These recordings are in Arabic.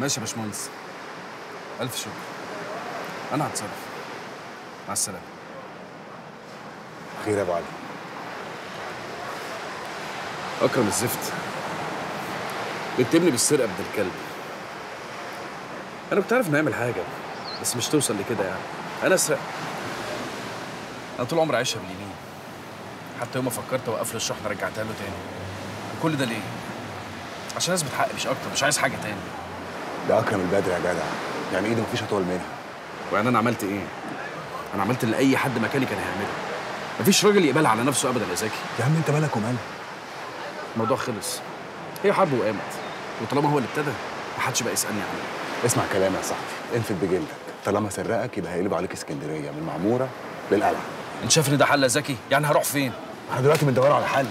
ماشي يا باشمهندس، ألف شكر. أنا هتصرف. مع السلامة. خير يا أبو علي. أكرم الزفت بيتهمني بالسرقة ابن الكلب. أنا كنت عارف إنه هيعمل حاجة، بس مش توصل لكده يعني. أنا أسرق؟ أنا طول عمري عايشها باليمين. حتى يوم ما فكرت أوقف له الشحنة رجعتها له تاني. وكل ده ليه؟ عشان أثبت حقي مش أكتر، مش عايز حاجة تاني. ده أكرم البدري يا جدع، يعني إيدي مفيش أطول منها. ويعني أنا عملت إيه؟ أنا عملت اللي أي حد مكاني كان هيعمله. مفيش راجل يقبلها على نفسه أبدًا يا زكي. يا عم أنت مالك ومالها؟ الموضوع خلص. هي حرب وقامت، وطالما هو اللي ابتدى محدش بقى يسألني عنه. اسمع كلامي يا صاحبي، انفد بجلدك، طالما سرقك يبقى هيقلب عليك اسكندرية من المعمورة للقلعة. أنت شايف إن ده حل يا زكي؟ يعني هروح فين؟ إحنا دلوقتي بندور على حل.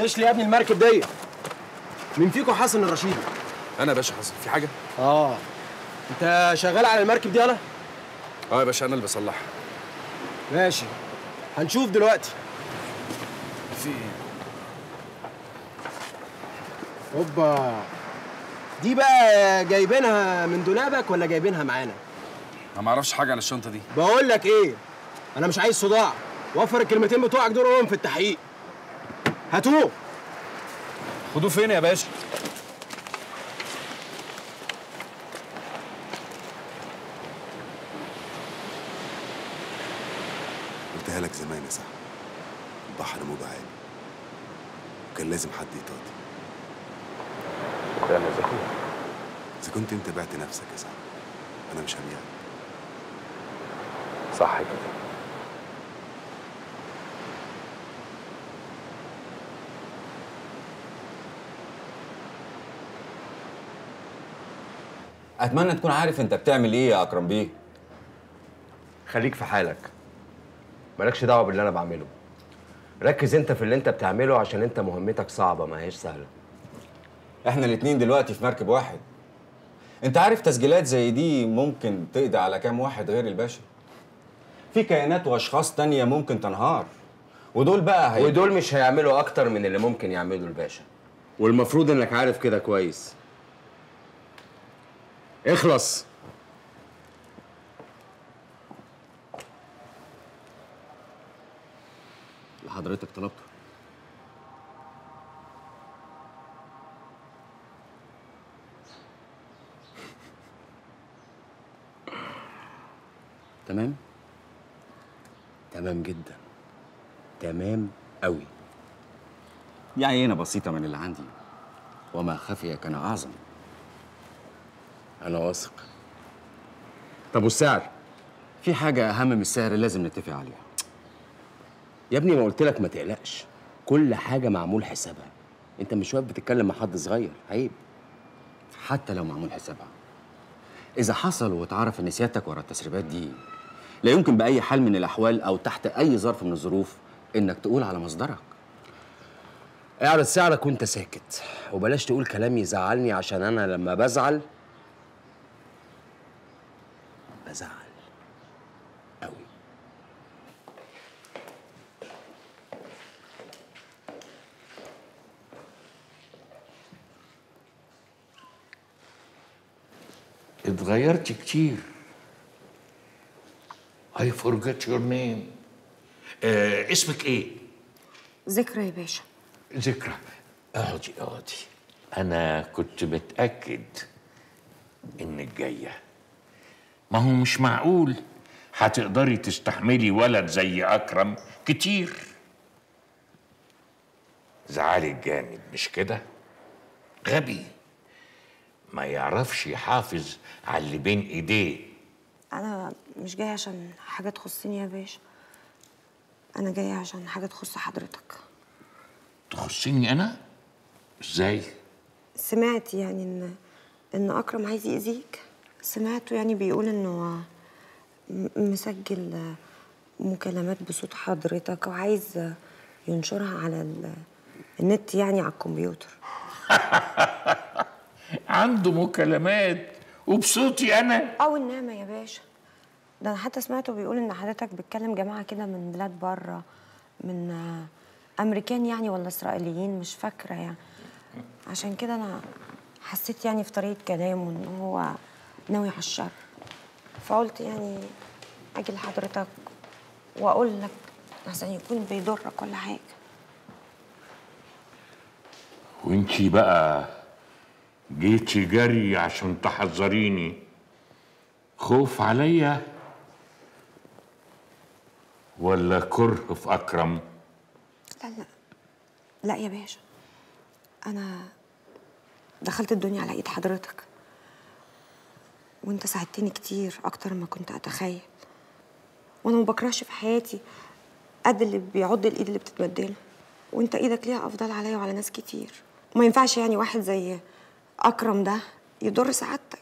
اشلي يا ابني المركب ديت. مين فيكم حسن الرشيدي؟ أنا يا باشا حسن، في حاجة؟ أنت شغال على المركب دي أنا؟ يا باشا أنا اللي بصلحها. ماشي، هنشوف دلوقتي. في إيه؟ هوبا، دي بقى جايبينها من دولابك ولا جايبينها معانا؟ انا ما اعرفش حاجه عن الشنطه دي. بقول لك ايه، انا مش عايز صداع، وفر الكلمتين بتوعك دول في التحقيق. هاتوه. خدوه فين يا باشا؟ قلتها لك زمان يا صاحبي، البحر موجه عالي وكان لازم حد يطاطي. انا اذا كنت انت بعت نفسك يا صاحبي انا مش هميعك. صح كده. أتمنى تكون عارف أنت بتعمل إيه يا أكرم بيه. خليك في حالك، مالكش دعوة باللي أنا بعمله. ركز أنت في اللي أنت بتعمله عشان أنت مهمتك صعبة ما هيش سهلة. إحنا الاتنين دلوقتي في مركب واحد. أنت عارف تسجيلات زي دي ممكن تقضي على كام واحد غير الباشا. في كائنات وأشخاص تانية ممكن تنهار، ودول بقى ودول مش هيعملوا أكتر من اللي ممكن يعمله الباشا، والمفروض إنك عارف كده كويس. اخلص. اللي حضرتك طلبته. تمام؟ تمام جدا. تمام قوي. دي عينة بسيطة من اللي عندي، وما خفي كان أعظم. أنا واثق. طب والسعر؟ في حاجة أهم من السعر لازم نتفق عليها. يا ابني ما قلت لك ما تقلقش، كل حاجة معمول حسابها. أنت مش واقف بتتكلم مع حد صغير، عيب. حتى لو معمول حسابها، إذا حصل واتعرف إن سيادتك ورا التسريبات دي، لا يمكن بأي حال من الأحوال أو تحت أي ظرف من الظروف إنك تقول على مصدرك. اعرض سعرك وأنت ساكت، وبلاش تقول كلام يزعلني عشان أنا لما بزعل زعل قوي. اتغيرت كتير. I forgot your name. اسمك ايه؟ ذكرى يا باشا. ذكرى. اقعدي اقعدي. انا كنت متأكد انك جاية. ما هو مش معقول هتقدري تستحملي ولد زي أكرم كتير. زعلك جامد مش كده؟ غبي ما يعرفش يحافظ على اللي بين ايديه. أنا مش جاية عشان حاجة تخصني يا باشا، أنا جاية عشان حاجة تخص حضرتك. تخصني أنا؟ إزاي؟ سمعت يعني إن أكرم عايز يأذيك. سمعته يعني بيقول انه مسجل مكالمات بصوت حضرتك وعايز ينشرها على النت، يعني على الكمبيوتر. عنده مكالمات وبصوتي انا؟ او النعمه يا باشا. ده انا حتى سمعته بيقول ان حضرتك بتكلم جماعه كده من بلاد بره، من امريكان يعني ولا اسرائيليين مش فاكره يعني. عشان كده انا حسيت يعني في طريقه كلامه ان هو ناوي على الشر، فقلت يعني اجي لحضرتك واقول لك عشان يكون بيضرك كل حاجه. وانتي بقى جيتي جري عشان تحذريني خوف عليا ولا كره في اكرم؟ لا لا لا يا باشا، انا دخلت الدنيا على ايد حضرتك وانت ساعدتني كتير اكتر ما كنت اتخيل، وانا ما بكرهش في حياتي قد اللي بيعض الايد اللي بتتبدله، وانت ايدك ليها افضل عليا وعلى ناس كتير، وما ينفعش يعني واحد زي اكرم ده يضر سعادتك.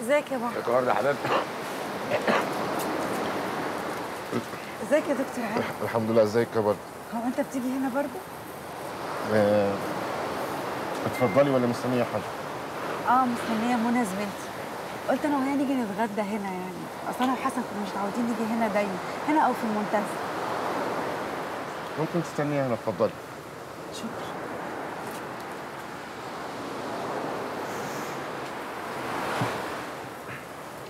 ازيك يا بابا؟ ازيك يا حبيبتي؟ ازيك يا دكتور عادل؟ الحمد لله. ازيك يا برده؟ هو انت بتيجي هنا برده؟ اتفضلي ولا مستنيه حاجه؟ مستنيه منى زميلتي. قلت انا وهي نيجي نتغدى هنا، يعني اصل انا وحسن كنا مش متعودين نيجي هنا دايما، هنا او في المنتزه. ممكن تستنيها هنا، اتفضلي. شكرا.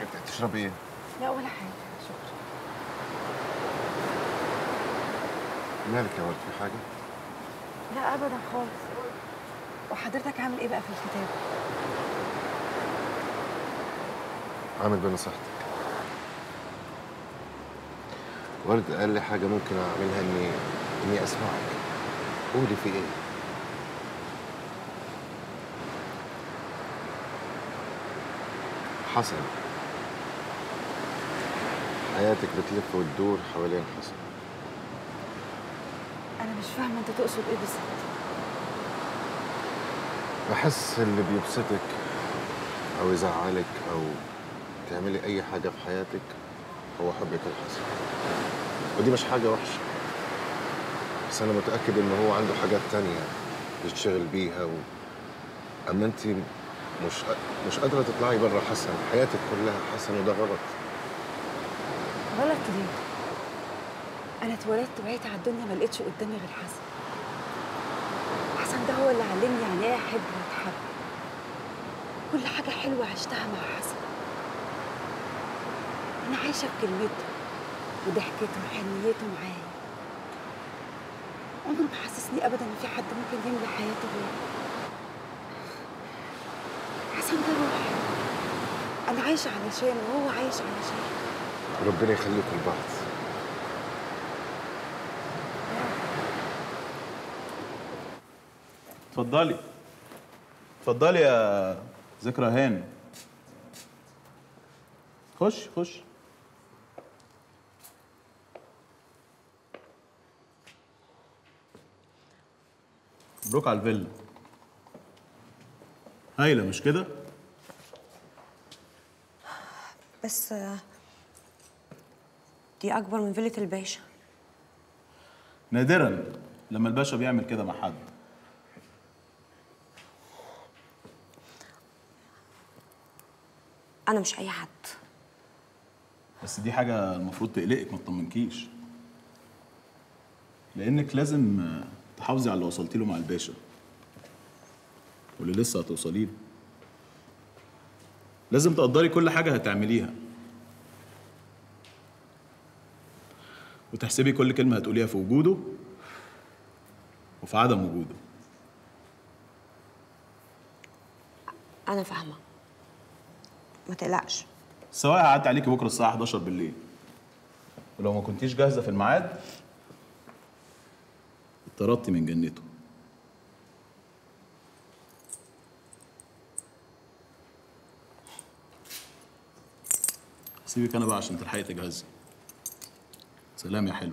انت بتشربي ايه؟ لا ولا حاجه، شكرا. مالك يا ولد، في حاجه؟ لا ابدا خالص. وحضرتك عامل ايه بقى في الكتاب؟ عامل بنصيحتك. ورد قال لي حاجه ممكن اعملها اني اسمعك. قولي في ايه؟ حسن، حياتك بتلف وتدور حوالين حسن. انا مش فاهمه انت تقصد ايه بالظبط. بحس اللي بيبسطك او يزعلك او تعملي اي حاجه في حياتك هو حبك لحسن، ودي مش حاجه وحشه، بس انا متاكد ان هو عنده حاجات تانية يشتغل بيها اما انت مش قادره تطلعي بره حسن، حياتك كلها حسن، وده غلط. غلط ليه؟ انا اتولدت وعيت على الدنيا ما لقيتش قدامي غير حسن. حسن ده هو اللي علمني يعني ايه احب واتحب. كل حاجه حلوه عشتها مع حسن، أنا عايشة بكلمته وضحكته وحنيته معايا. عمره ما حسسني أبداً إن في حد ممكن يملى حياته غيره. حسن ده روحي، أنا عايشة علشانه وهو عايش علشاني. ربنا يخليكم لبعض. اتفضلي اتفضلي يا ذكرى هانم. خش خش. مبروك على الفيلا. هايله مش كده؟ بس دي اكبر من فيلة الباشا. نادرا لما الباشا بيعمل كده مع حد. انا مش اي حد. بس دي حاجه المفروض تقلقك ما تطمنكيش، لانك لازم تحافظي على اللي وصلتي له مع الباشا واللي لسه هتوصلي له. لازم تقدري كل حاجه هتعمليها وتحسبي كل كلمه هتقوليها في وجوده وفي عدم وجوده. انا فاهمه، ما تقلقش. سواء قعدت عليكي بكره الساعه 11 بالليل، ولو ما كنتيش جاهزه في الميعاد طردتي من جنته. سيبك انا بقى عشان تلحقي تجهزي. سلام يا حلو.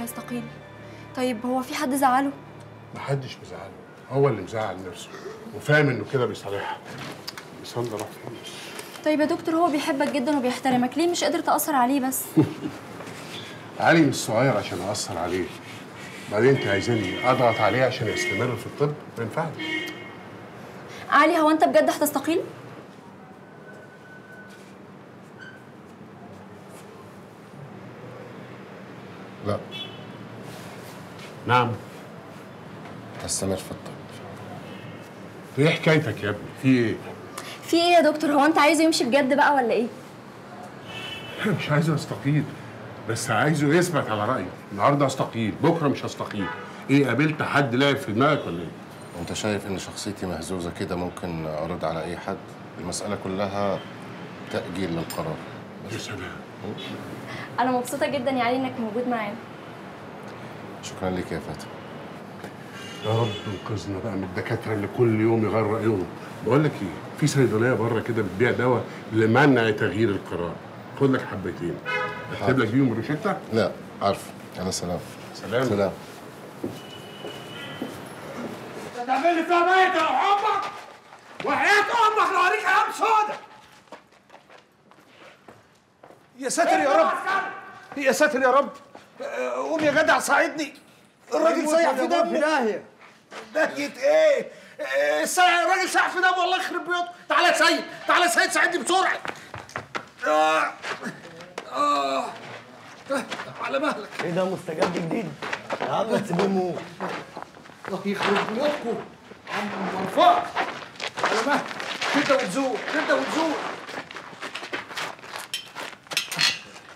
هيستقيل؟ طيب هو في حد زعله؟ محدش مزعله، هو اللي مزعل نفسه وفاهم انه كده بيصالحها. بيصلي راح فين؟ طيب يا دكتور هو بيحبك جدا وبيحترمك، ليه مش قادر تأثر عليه بس؟ علي مش صغير عشان أأثر عليه. بعدين انت عايزاني أضغط عليه عشان يستمر في الطب؟ ما ينفعش. علي هو انت بجد هتستقيل؟ لا. نعم. هستمر في الطب. ايه حكايتك يا ابني؟ في ايه؟ في ايه يا دكتور؟ هو انت عايزه يمشي بجد بقى ولا ايه؟ مش عايزه استقيل، بس عايزه يثبت على رايه، النهارده استقيل، بكره مش هستقيل. ايه قابلت حد لعب في دماغك ولا ايه؟ انت شايف ان شخصيتي مهزوزه كده ممكن اعرض على اي حد؟ المساله كلها تاجيل للقرار. يا سلام. أنا مبسوطة جدا يا علي إنك موجود معانا. شكرا لك يا فاطمة. يا رب انقذنا بقى من الدكاترة اللي كل يوم يغيروا رأيهم. بقول لك إيه، في صيدلية بره كده بتبيع دواء لمنع تغيير القرار. خد لك حبتين. أكتب لك بيهم روشتة؟ لا، عارفه. أنا سلام. سلام. سلام. أنت تعمل لي فيها ميت يا حبك؟ وحياة أمك لو أوريك أيام سودة. يا ساتر يا رب، يا ساتر يا رب، قوم يا جدع ساعدني، الراجل سايح في دم. داهية داهية ايه؟ الراجل سايح في دم والله يخرب بيوته. تعالى يا سيد، تعالى يا سيد ساعدني بسرعة. على مهلك. ايه ده مستجد جديد؟ يا عم تسيبوه يموت. الله يخرب بيوتكم عم المنفعة. على مهلك، تبدأ وتزور، تبدأ وتزور.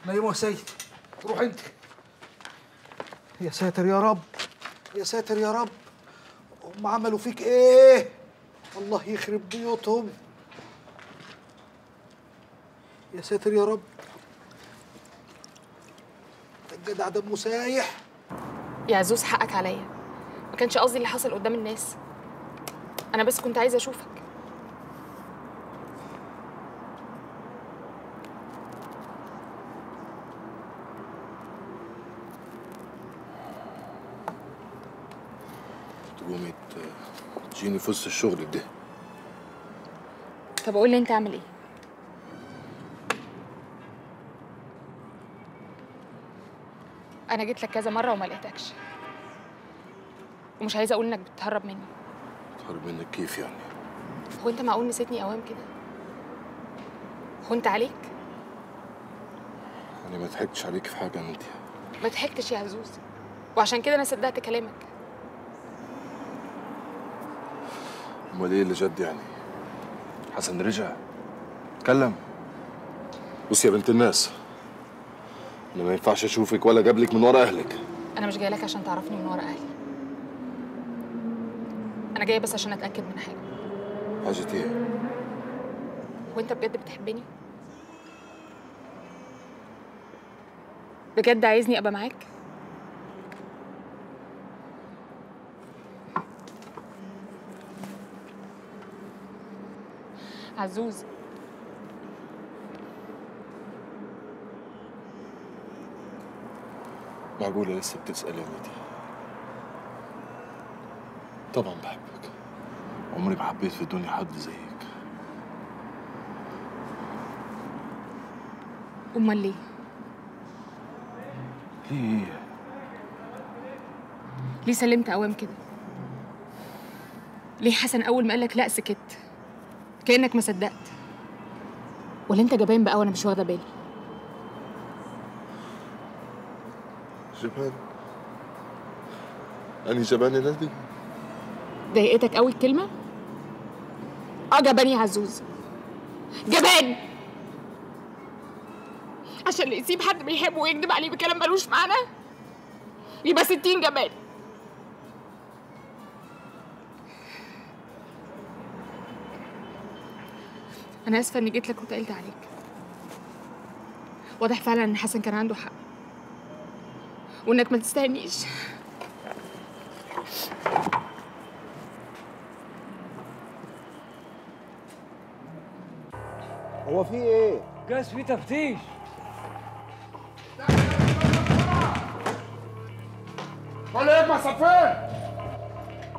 نايمه يا سيد، روح انت. يا ساتر يا رب، يا ساتر يا رب، هم عملوا فيك ايه؟ الله يخرب بيوتهم. يا ساتر يا رب. الجدع ده مسايح. يا عزوز حقك عليا، ما كانش قصدي اللي حصل قدام الناس، انا بس كنت عايزه اشوفك. تقومي تجيني في وسط الشغل ده؟ طب قول لي انت عامل ايه؟ انا جيت لك كذا مره وما لقيتكش، ومش عايزه اقول انك بتهرب مني. بتهرب منك كيف يعني؟ هو انت معقول نسيتني اوام كده؟ هو انت عليك؟ انا ما ضحكتش عليك في حاجه. انت ما ضحكتش يا عزوز، وعشان كده انا صدقت كلامك. امال ايه اللي جد يعني؟ حسن رجع اتكلم. بصي يا بنت الناس، أنا ما ينفعش أشوفك ولا جابلك من ورا أهلك. أنا مش جاية لك عشان تعرفني من ورا أهلي، أنا جاية بس عشان أتأكد من حاجة. حاجة إيه؟ وأنت بجد بتحبني؟ بجد عايزني أبقى معاك؟ عزوز معقولة لسه بتسأليني دي؟ طبعا بحبك، عمري ما حبيت في الدنيا حد زيك. امال ليه؟ ليه سلمت اوام كده؟ ليه حسن اول ما قالك لا سكت كأنك ما صدقت؟ ولا انت جبان بقى وانا مش واخده بالي؟ جبان؟ أني جبان الناس دي؟ ضايقتك قوي الكلمة؟ أه جبان يا عزوز، جبان! عشان يسيب حد بيحبه ويكذب عليه بكلام ملوش معنى؟ يبقى 60 جبان. أنا آسفة إني جيت لك وتقلت عليك. واضح فعلا إن حسن كان عنده حق، وانك ما تستهنيش. هو في ايه؟ جاز في تفتيش. ولا ايه يا صفين؟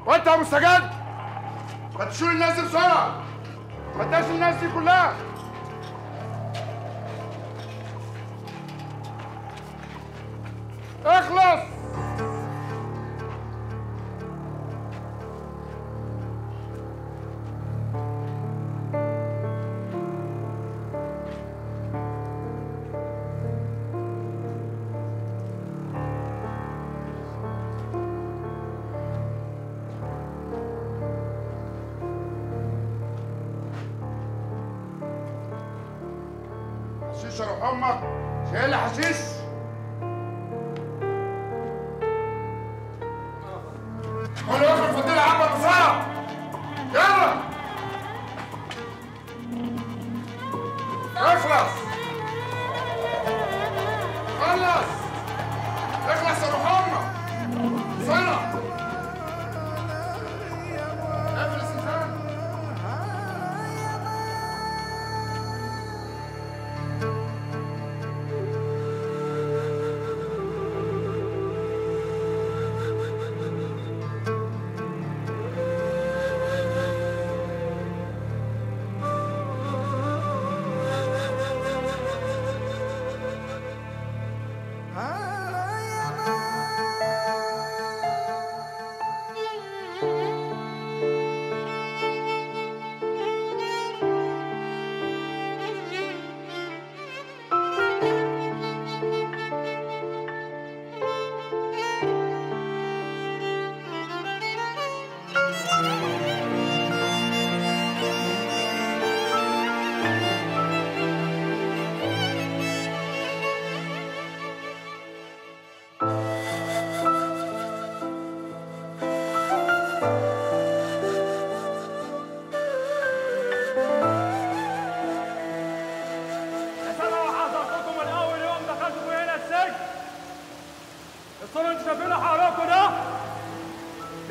وانت يا مستجد؟ ما تشيل الناس دي بسرعه، ما تنساش الناس دي كلها. اخلص. حشيش اروح امك شايل حشيش.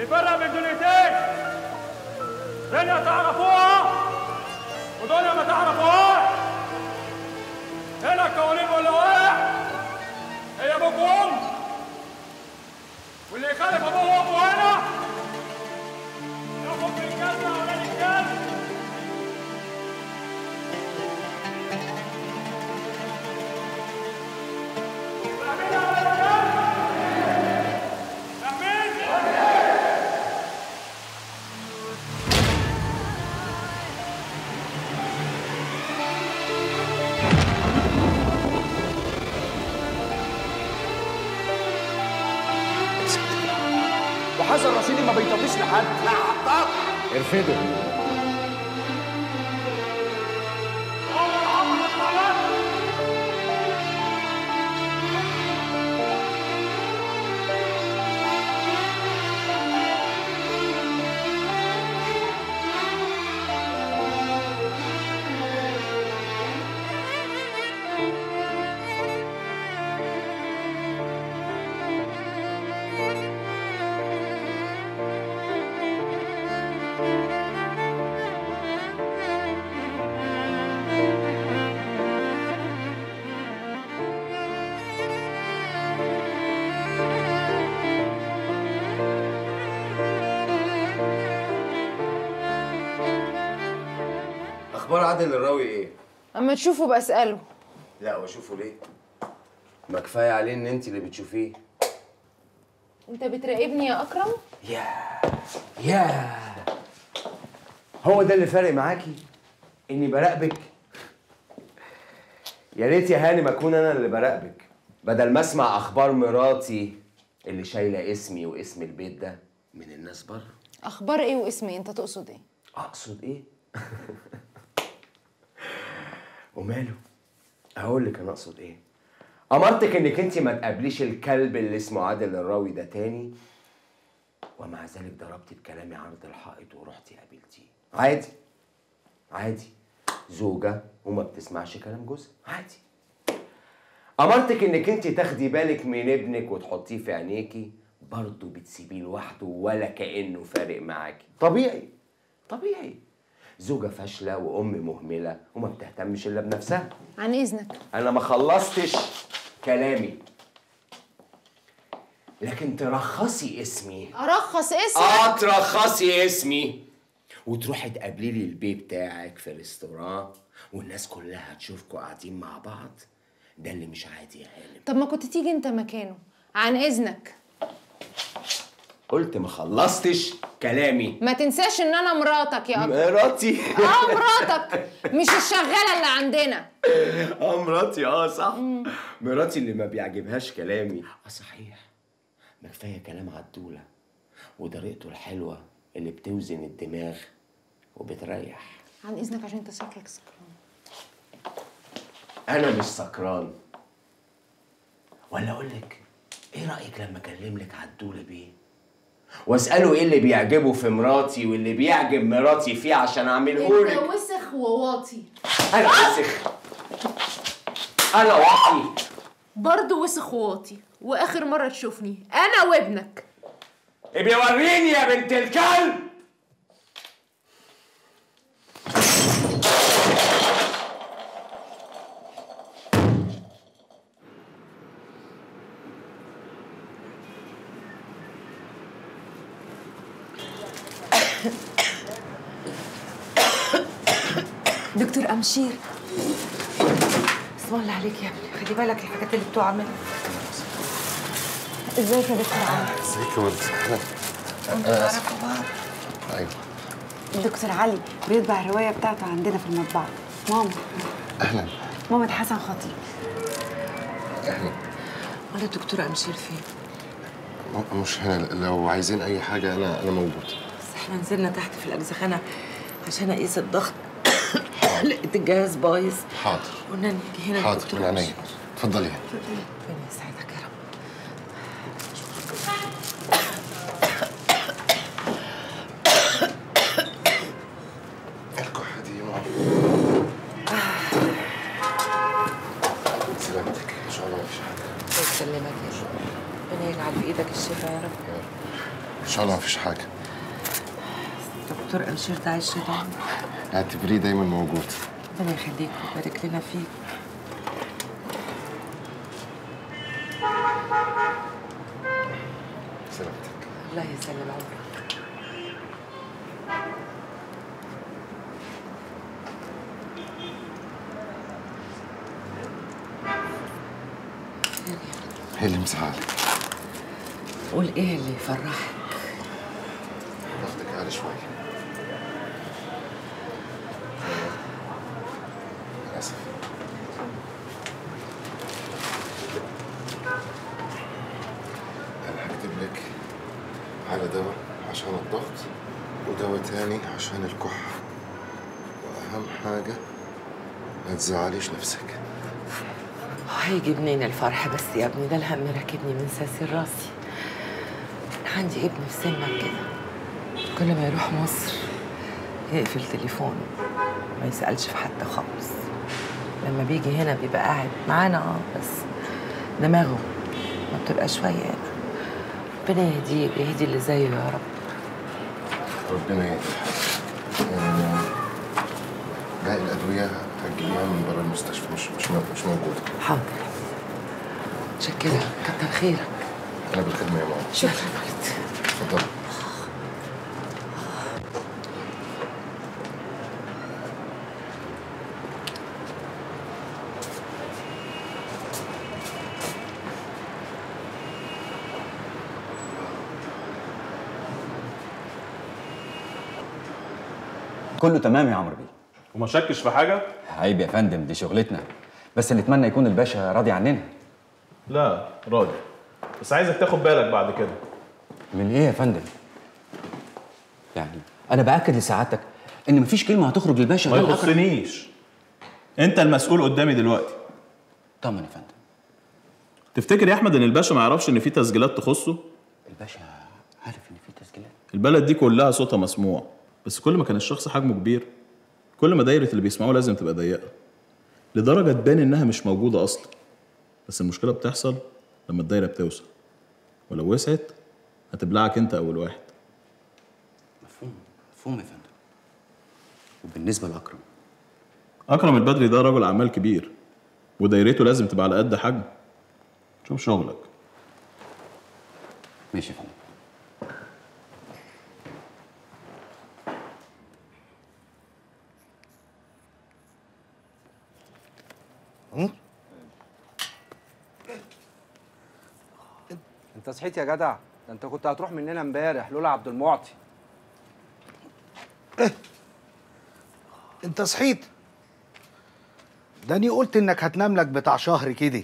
الفرقة بين دنيتين، دنيا تعرفوها ودنيا ما تعرفوهاش. هنا القوانين ولا واحد، هي ابوك وامك، واللي يخالف ابوه وامه هنا ياخد بالجزمة ولا الجزمة. حسن رشيدي ما بيطلبش لحد. لا عطاك ارفضه. اول عمر الطلب اخبار عادل الراوي ايه؟ اما تشوفه بساله. لا واشوفه ليه؟ ما كفايه عليه ان انت اللي بتشوفيه. انت بتراقبني يا اكرم؟ يا هو ده اللي فارق معاكي؟ اني براقبك؟ يا ريت يا هانم اكون انا اللي براقبك، بدل ما اسمع اخبار مراتي اللي شايله اسمي واسم البيت ده من الناس بره. اخبار ايه واسمي؟ انت تقصد ايه؟ اقصد ايه؟ وماله؟ هقول لك انا اقصد ايه. امرتك انك انت ما تقابليش الكلب اللي اسمه عادل الراوي ده تاني، ومع ذلك ضربتي بكلامي عرض الحائط ورحتي قابلتيه. عادي عادي، زوجه وما بتسمعش كلام جوزها، عادي. امرتك انك انت تاخدي بالك من ابنك وتحطيه في عينيكي، برضه بتسيبيه لوحده ولا كانه فارق معاكي. طبيعي طبيعي، زوجة فاشلة وأم مهملة وما بتهتمش إلا بنفسها. عن إذنك أنا ما خلصتش كلامي. لكن ترخصي اسمي. أرخص اسمي؟ ترخصي اسمي وتروحي تقابلي لي البي بتاعك في الريستوران والناس كلها هتشوفكوا قاعدين مع بعض. ده اللي مش عادي يا هانم. طب ما كنت تيجي أنت مكانه. عن إذنك، قلت ما خلصتش كلامي. ما تنساش ان انا مراتك يا اكرم. مراتي؟ مراتك، مش الشغاله اللي عندنا. مراتي، صح. مراتي اللي ما بيعجبهاش كلامي. صحيح، ما كفايه كلام عدوله وطريقته الحلوه اللي بتوزن الدماغ وبتريح. عن اذنك عشان انت شكلك سكران. انا مش سكران. ولا اقول لك ايه رايك لما اكلم لك عدوله بيه واساله ايه اللي بيعجبه في مراتي واللي بيعجب مراتي فيه عشان اعملهولك. انت وسخ وواطي. انا وسخ، انا واطي برضه، وسخ وواطي. واخر مره تشوفني انا وابنك. ابقي وريني يا بنت الكلب. دكتور أمشير، اسم الله عليك يا ابني، خلي بالك الحاجات اللي بتعملها. ازيك يا دكتور علي؟ ازيك يا ولدي؟ انتوا تعرفوا بعض؟ ايوه. الدكتور علي بيطبع الروايه بتاعته عندنا في المطبعه. ماما. اهلا. ماما حسن خطيب. اهلا. ولا الدكتور أمشير فين؟ مش هنا. لو عايزين اي حاجه انا موجود. بس احنا نزلنا تحت في الاجزخانه عشان اقيس الضغط، لقيت الجهاز بايظ. حاضر. قلنا نيجي هنا. حاضر، من عينيا. اتفضلي هنا. ربنا يسعدك يا رب. الكحه دي يا ماما. سلامتك، ان شاء الله مفيش حاجه. الله يسلمك يا رب، ربنا يجعل في ايدك الشفاء يا رب. ان شاء الله مفيش حاجه. دكتور أبشير ده عايش دايما. اعتبريه دايما موجود. ربنا يخليك ويبارك لنا فيك. سلامتك. الله يسلم عمرك. ايه اللي مزعلك؟ قول ايه اللي يفرحك؟ ضغطك عالي شوية. للأسف. أنا هكتب لك على دواء عشان الضغط ودواء تاني عشان الكحة. وأهم حاجة ما تزعليش نفسك. هيجي منين الفرح بس يا ابني؟ ده الهم راكبني من ساسي راسي. عندي ابن في سنك كده كل ما يروح مصر يقفل تليفونه ما يسألش في حد خالص. لما بيجي هنا بيبقى قاعد معانا بس دماغه ما بتبقاش فايقه. ربنا يهديه ويهدي اللي زيه يا رب. ربنا يهديه. باقي الادويه هتجيبيها من بره المستشفى مش موجوده. حاضر. متشكره كتر خيرك. انا بالخدمه يا ماما. شكرا لك. اتفضلي. كله تمام يا عمرو بيه. وما شكش في حاجه؟ عيب يا فندم دي شغلتنا، بس اللي اتمنى يكون الباشا راضي عننا. لا راضي، بس عايزك تاخد بالك بعد كده. من ايه يا فندم؟ يعني انا باكد لسعادتك ان مفيش كلمه هتخرج للباشا. ما يخصنيش، انت المسؤول قدامي دلوقتي. طمن يا فندم. تفتكر يا احمد ان الباشا ما يعرفش ان في تسجيلات تخصه؟ الباشا عارف ان في تسجيلات. البلد دي كلها صوتها مسموع، بس كل ما كان الشخص حجمه كبير كل ما دايره اللي بيسمعوه لازم تبقى ضيقه لدرجه تبان انها مش موجوده اصلا. بس المشكله بتحصل لما الدايره بتوسع، ولو وسعت هتبلعك انت اول واحد. مفهوم مفهوم يا فندم. وبالنسبه لاكرم، اكرم البدري ده رجل اعمال كبير ودايرته لازم تبقى على قد حجمه. شوف شغلك. ماشي يا فندم. انت صحيت يا جدع؟ ده انت كنت هتروح مننا امبارح لولا عبد المعطي. ايه؟ انت صحيت؟ ده انا قلت انك هتنام لك بتاع شهر كده.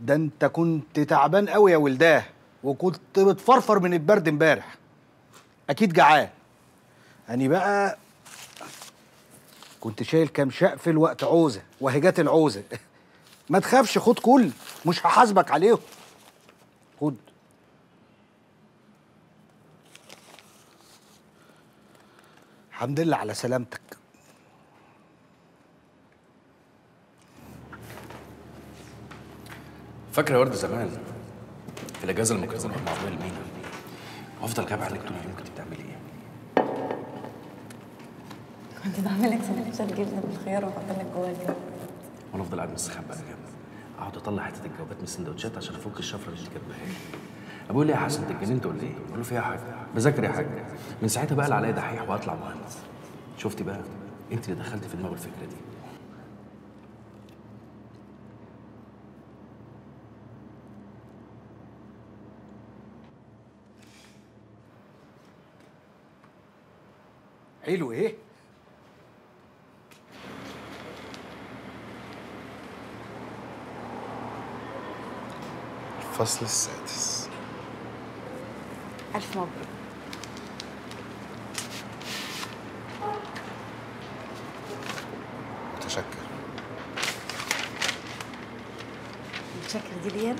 ده انت كنت تعبان قوي يا ولداه، وكنت بتفرفر من البرد امبارح. اكيد جعان. اني بقى كنت شايل كام شقفل وقت عوزه وهجات العوزه. ما تخافش، خد كل، مش هحاسبك عليهم. خد. الحمد لله على سلامتك. فاكر يا ورد زمان في الاجازه لما كنت بروح مع ابويا المينا وافضل غاب عليك طول اليوم، كنت بتعمل ايه؟ كنت بعمل لك سندوتشات جبنه بالخيار واحط لك جواها الجبنه، وانا افضل قاعد مستخبي على جنب اقعد اطلع حته الجوابات من السندوتشات عشان افك الشفره اللي كاتبها لي. ابويا لي يا حسن انت اتجننت ولا ايه؟ بقول له في ايه يا حاج؟ بذاكر يا حاج. من ساعتها بقى اللي عليا دحيح وهطلع مهندس. شفتي بقى؟ انت اللي دخلت في دماغه الفكره دي. حلو ايه؟ الفصل السادس. ألف مبروك. متشكر. متشكر دي ليا؟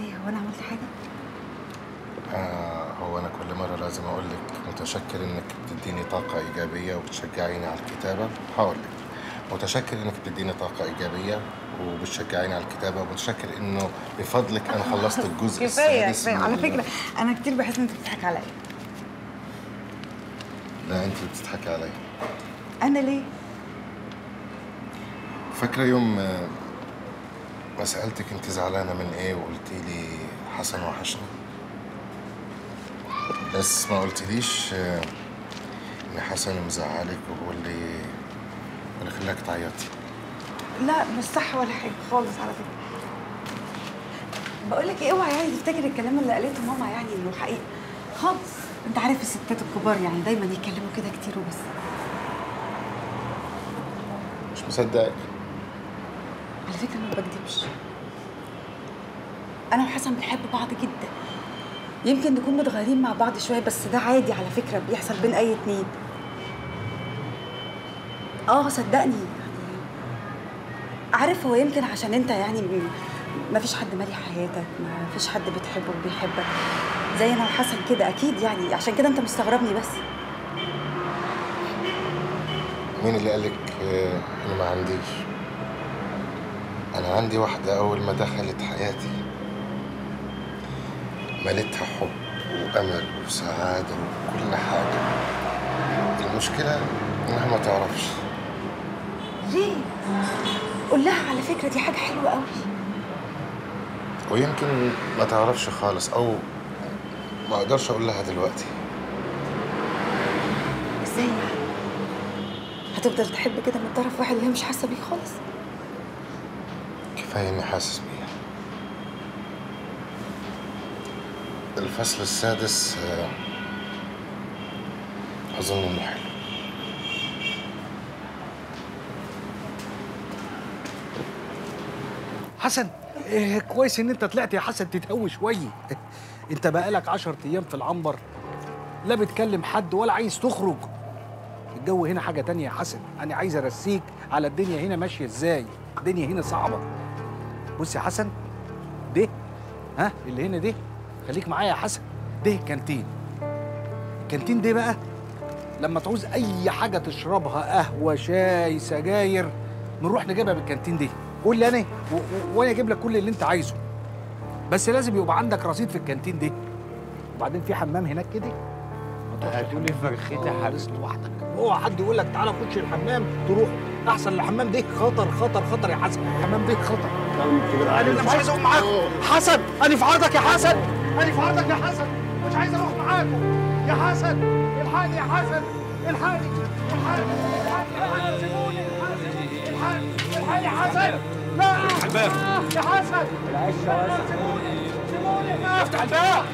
ليه هو أنا عملت حاجة؟ هو أنا كل مرة لازم أقول لك متشكر إنك بتديني طاقة إيجابية وبتشجعيني على الكتابة. هقول لك متشكر انك بتديني طاقه ايجابيه وبتشجعيني على الكتابه، ومتشكر انه بفضلك انا خلصت الجزء السادس. كفايه على فكره، انا كتير بحس ان انت بتضحك عليا. لا انت اللي بتضحكي عليا. انا ليه؟ فاكره يوم ما سالتك انت زعلانه من ايه وقلتي لي حسن وحشني، بس ما قلتليش ان حسن مزعلك وهو اللي خلاك تعيطي. لا مش صح ولا حاجه خالص على فكره. بقول لك ايه، اوعى يعني تفتكر الكلام اللي قالته ماما يعني انه حقيقي خالص. انت عارف الستات الكبار يعني دايما يتكلموا كده كتير وبس. مش مصدقك على فكره، ما بكدبش. انا وحسن بنحب بعض جدا، يمكن نكون متغيرين مع بعض شويه بس ده عادي على فكره، بيحصل بين اي اتنين. صدقني يعني، عارف هو يمكن عشان انت يعني ما فيش حد مالي حياتك، ما فيش حد بتحبه وبيحبك زي انا وحسن كده اكيد يعني، عشان كده انت مستغربني. بس مين اللي قالك اني ما عنديش؟ انا عندي واحده اول ما دخلت حياتي ملتها حب وامل وسعاده وكل حاجه. المشكله انها ما تعرفش. ليه؟ قول لها على فكره دي حاجه حلوه قوي. ويمكن ما تعرفش خالص، او ما اقدرش اقول لها دلوقتي. ازاي يعني؟ هتفضل تحب كده من طرف واحد اللي هي مش حاسه بيه خالص؟ كفايه اني حاسس بيه. الفصل السادس أظن إنه حلو. حسن كويس إن أنت طلعت يا حسن تتقوي شوية. أنت بقالك 10 أيام في العنبر، لا بتكلم حد ولا عايز تخرج. الجو هنا حاجة تانية يا حسن، أنا عايز أرسيك على الدنيا هنا ماشية إزاي، الدنيا هنا صعبة. بص يا حسن، ده اللي هنا ده خليك معايا يا حسن، ده الكانتين. الكانتين ده بقى لما تعوز اي حاجه تشربها، قهوه، شاي، سجاير، نروح نجيبها بالكانتين ده. قول لي انا وانا اجيب لك كل اللي انت عايزه، بس لازم يبقى عندك رصيد في الكانتين ده. وبعدين في حمام هناك كده، ما تروحش تقول لي فرختي حارس لوحدك، اوعى حد يقول لك تعالى خش الحمام تروح. احسن الحمام ده خطر خطر خطر يا حسن، الحمام ده خطر. انا مش عايز اقوم معاك حسن، انا في عرضك يا حسن، أنا في عرضك يا حسن، مش عايز أروح معاكم يا حسن. الحقني يا حسن، الحقني الحقني الحقني، سيبوني الحقني الحقني يا حسن. لا افتح الباب يا حسن، معلش سيبوني سيبوني، افتح الباب.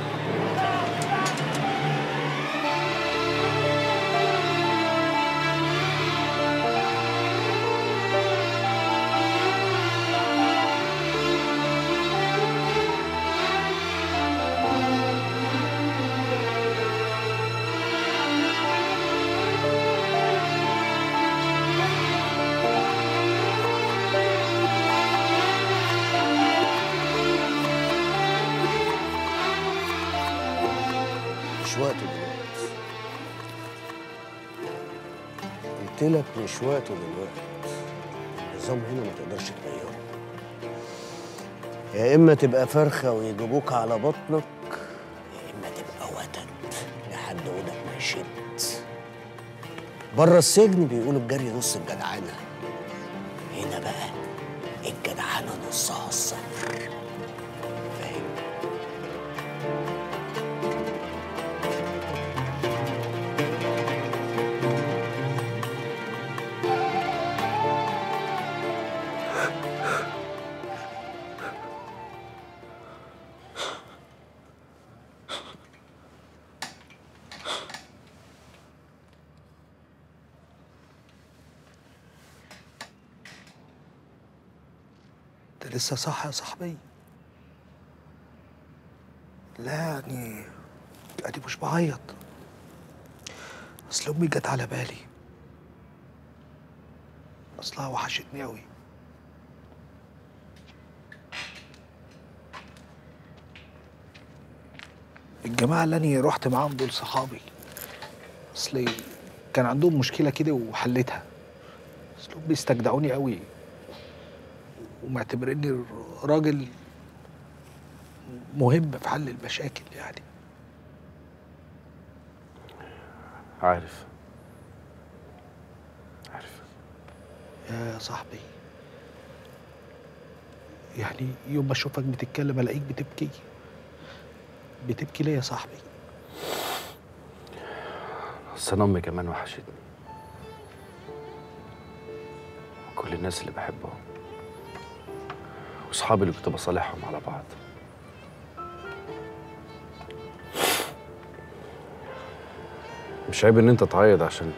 مش وقته دلوقتي، قلت لك مش وقته دلوقتي. النظام هنا ما تقدرش تغيره، يا اما تبقى فرخه ويجيبوك على بطنك، يا اما تبقى وتد لحد ودك ما يشد. بره السجن بيقولوا الجري نص الجدعنه، هنا بقى الجدعنه نصها الصبر. لسه صح يا صاحبي؟ لا يعني ادي مش بعيط، اصل امي جت على بالي، اصلها وحشتني اوي. الجماعه اللي انا رحت معاهم دول صحابي، اصل كان عندهم مشكله كده وحلتها، اسلوب بيستجدعوني قوي ومعتبريني راجل مهم في حل المشاكل يعني. عارف عارف يا صاحبي، يعني يوم ما اشوفك بتتكلم الاقيك بتبكي. بتبكي ليه يا صاحبي؟ اصل امي كمان وحشتني، كل الناس اللي بحبهم واصحابي اللي كنت بصالحهم على بعض. مش عيب ان انت تعيط عشان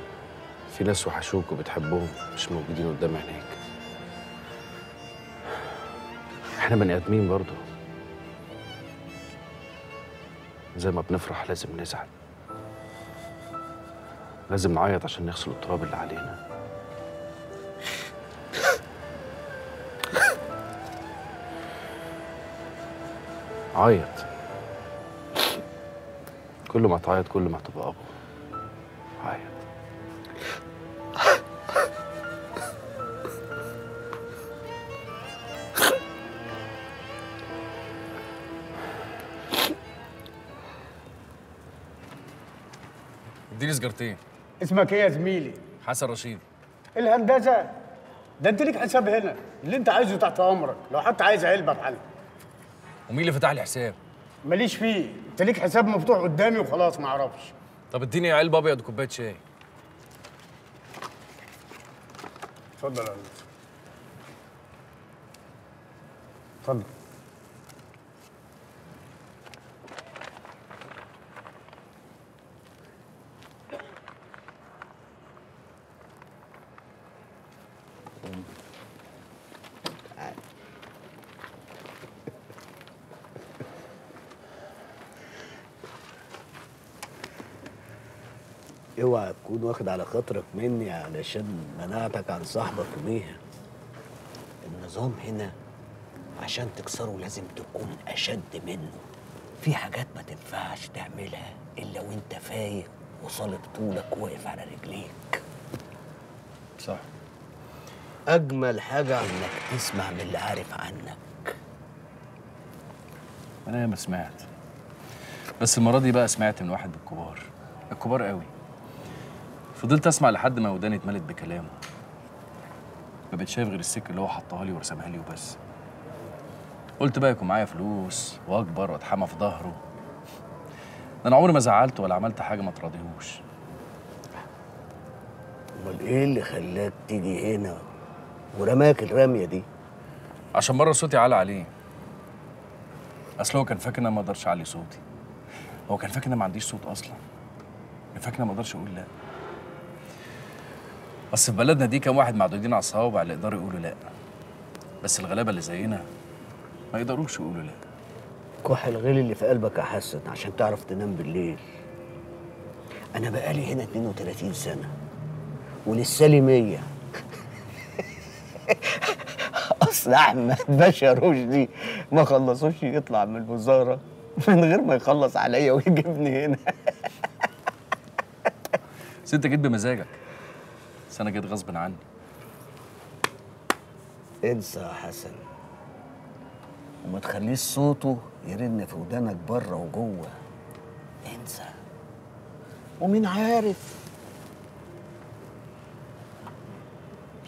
في ناس وحشوك وبتحبهم مش موجودين قدام عينيك. احنا بني ادمين برضه، زي ما بنفرح لازم نزعل، لازم نعيط عشان نغسل التراب اللي علينا. عيط، كل ما تعيط كل ما هتبقى أقوى. عيط. اديني سجارتين. اسمك ايه يا زميلي؟ حسن رشيد. الهندسه؟ ده انت ليك حساب هنا، اللي انت عايزه تحت امرك، لو حتى عايز علبه بحالها. ومين اللي فتح لي حساب؟ ماليش فيه، انت ليك حساب مفتوح قدامي وخلاص ما اعرفش. طب اديني علبه ابيض وكوبايه شاي. اتفضل يا هندسه. اتفضل. اوعى تكون واخد على خاطرك مني علشان منعتك عن صاحبك وميها. النظام هنا عشان تكسره لازم تكون اشد منه. في حاجات ما تنفعش تعملها الا وانت فايق وصالب طولك واقف على رجليك. صح. اجمل حاجه انك تسمع من اللي عارف عنك. انا ما سمعت، بس المره دي بقى سمعت من واحد من الكبار قوي. فضلت اسمع لحد ما وداني اتملت بكلامه، ما بقتش شايف غير السكه اللي هو حطها لي ورسمها لي وبس. قلت بقى يكون معايا فلوس واكبر واتحمى في ظهره. ده انا عمري ما زعلته ولا عملت حاجه ما تراضيهوش. امال ايه اللي خلاك تيجي هنا ورماك الرميه دي؟ عشان مره صوتي عالي عليه. اصل هو كان فاكر ان انا ما اقدرش اعلي صوتي. هو كان فاكر ان انا ما عنديش صوت اصلا. كان فاكر ان انا ما اقدرش اقول لا. بس في بلدنا دي كام واحد معدودين على الصوابع اللي يقدروا يقولوا لا، بس الغلابه اللي زينا ما يقدروش يقولوا لا. كح الغل اللي في قلبك يا حسن عشان تعرف تنام بالليل. انا بقالي هنا 32 سنه ولسه لي 100. اصل احمد باشا رشدي ما خلصوش يطلع من الوزاره من غير ما يخلص عليا ويجيبني هنا. بس انت جيت بمزاجك، بس أنا جيت غصب عني. انسى يا حسن وما تخليش صوته يرن في ودانك بره وجوه. انسى، ومين عارف.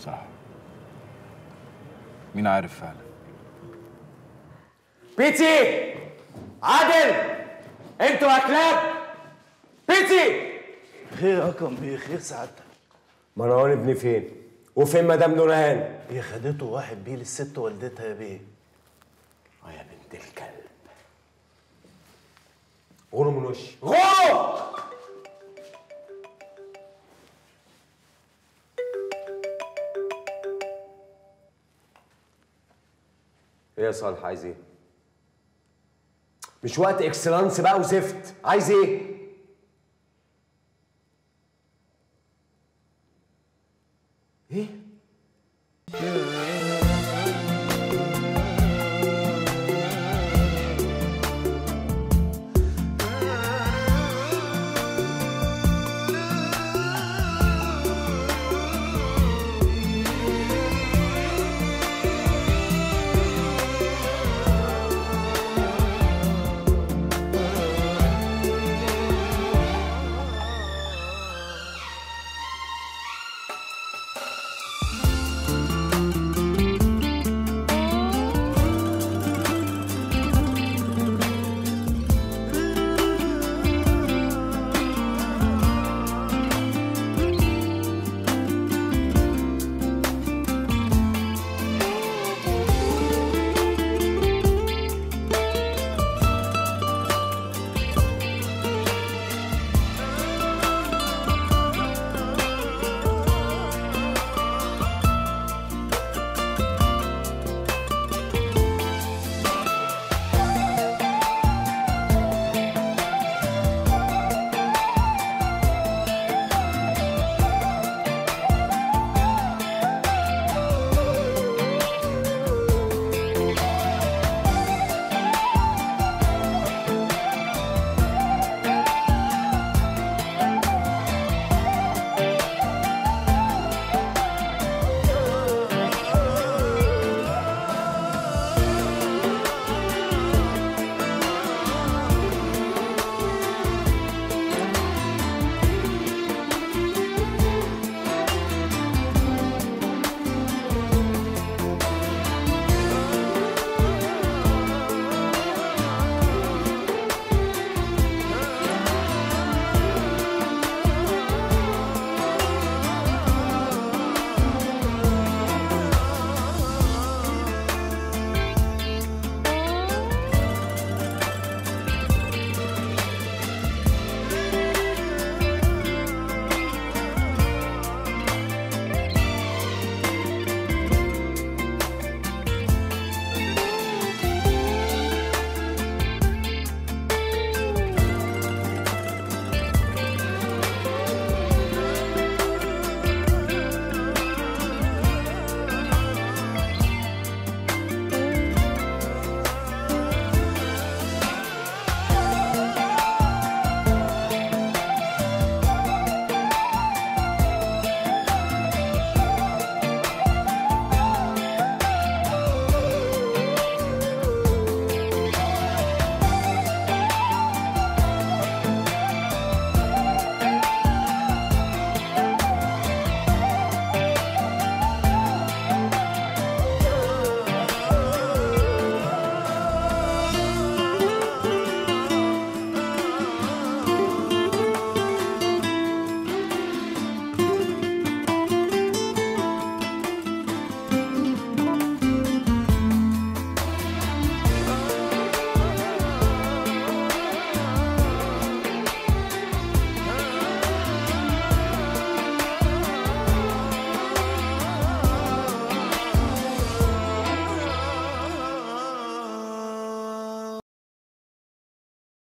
صح، مين عارف فعلا. بيتي، عادل، انتوا كلاب. بيتي، خير رقم بيه، خير سعادتك. مروان ابني فين؟ وفين مدام نورهان؟ هي خدته واحد بيه للست والدتها يا بيه. اه يا بنت الكلب. غوروا من وشي، غوروا! ايه يا صالح، عايز ايه؟ مش وقت اكسلانس بقى وزفت، عايز ايه؟ ايه؟